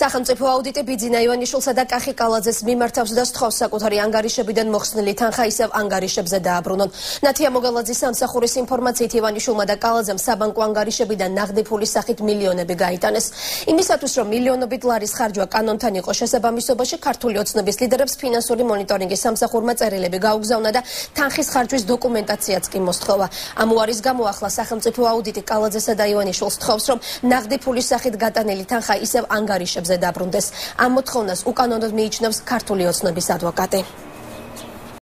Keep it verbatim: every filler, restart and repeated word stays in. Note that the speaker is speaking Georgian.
სახელმწიფო აუდიტი ბიძინა ივანიშვილსა და კახი კალაძეს მიმართავს და სთხოვს საკუთარი ანგარიშებიდან მოხსნილი თანხა ისევ ანგარიშებზე დააბრუნონ. ნათია მოგალაძის სამსახურის ინფორმაციით ივანიშვილმა და კალაძემ საბანკო ანგარიშებიდან ნაღდი ფულის სახით მილიონები გაიტანეს. იმისათვის რომ მილიონობით ლარის ხარჯვა კანონთან იყო შესაბამისობაში ქართული ოცნების ლიდერებს ფინანსური მონიტორინგის სამსახურმა წერილები გაუგზავნა და თანხის ხარჯვის დოკუმენტაციაც კი მოსთხოვა. ამ უარის გამო ახლა სახელმწიფო აუდიტი კალაძესა და ივანიშვილს სთხოვს რომ ნაღდი ფულის სახით გატანილი თანხა ისევ ანგარიშებზე დაბრუნდეს. ამ მოთხოვნას უკანონოდ მიიჩნევს ქართული ოცნების ადვოკატი.